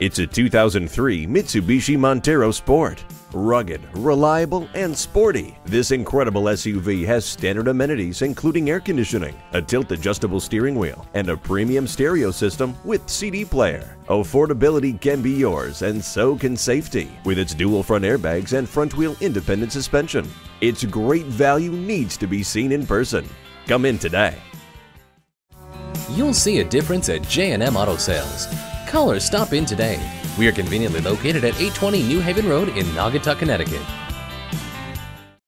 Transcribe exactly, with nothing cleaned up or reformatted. It's a two thousand three Mitsubishi Montero Sport. Rugged, reliable, and sporty, this incredible S U V has standard amenities including air conditioning, a tilt-adjustable steering wheel, and a premium stereo system with C D player. Affordability can be yours, and so can safety, with its dual front airbags and front-wheel independent suspension. Its great value needs to be seen in person. Come in today. You'll see a difference at J and M Auto Sales. Call or stop in today. We are conveniently located at eight twenty New Haven Road in Naugatuck, Connecticut.